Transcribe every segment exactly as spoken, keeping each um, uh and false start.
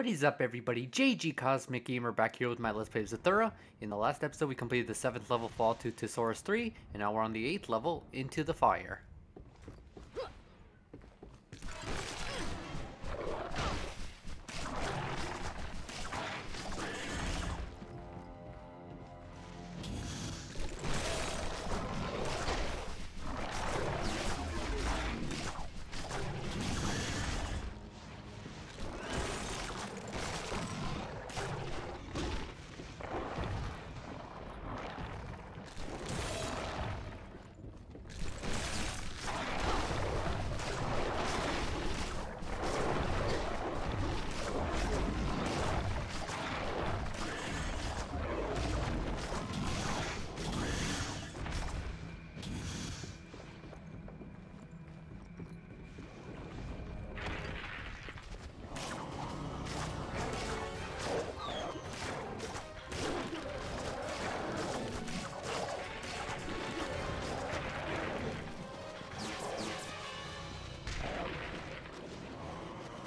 What is up, everybody? J G Cosmic Gamer back here with my Let's Play of Zathura. In the last episode, we completed the seventh level, Fall to Thesaurus three, and now we're on the eighth level, Into the Fire.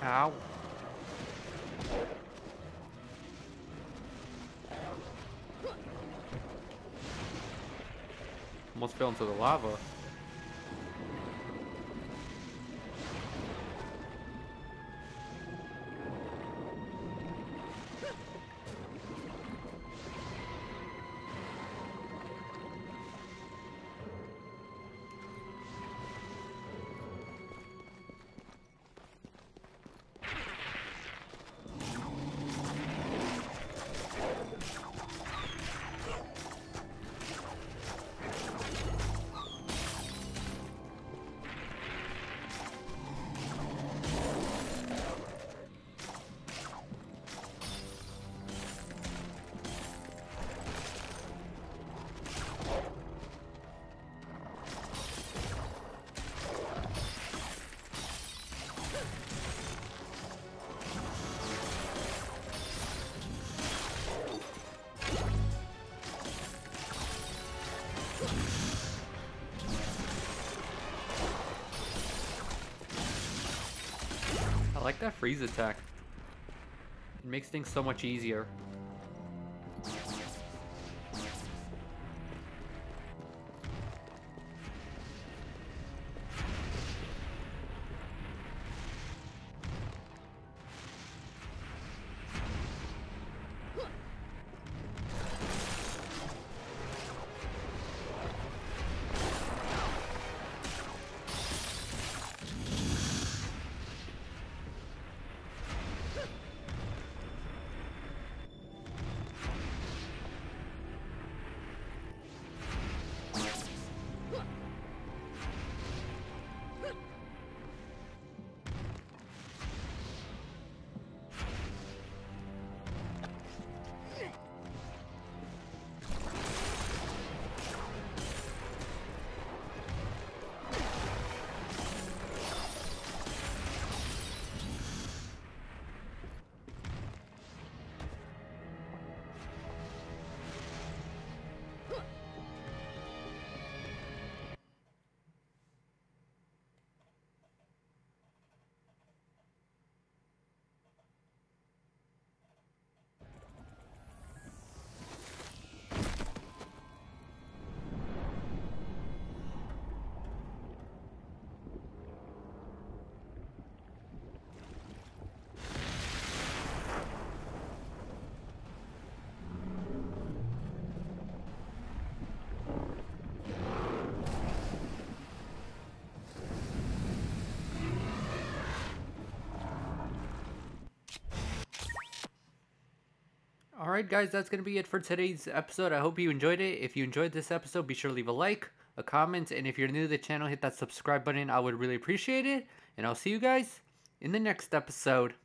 Ow. Almost fell into the lava. I like that freeze attack. It makes things so much easier. Alright guys, that's going to be it for today's episode. I hope you enjoyed it. If you enjoyed this episode, be sure to leave a like, a comment, and if you're new to the channel, hit that subscribe button. I would really appreciate it, and I'll see you guys in the next episode.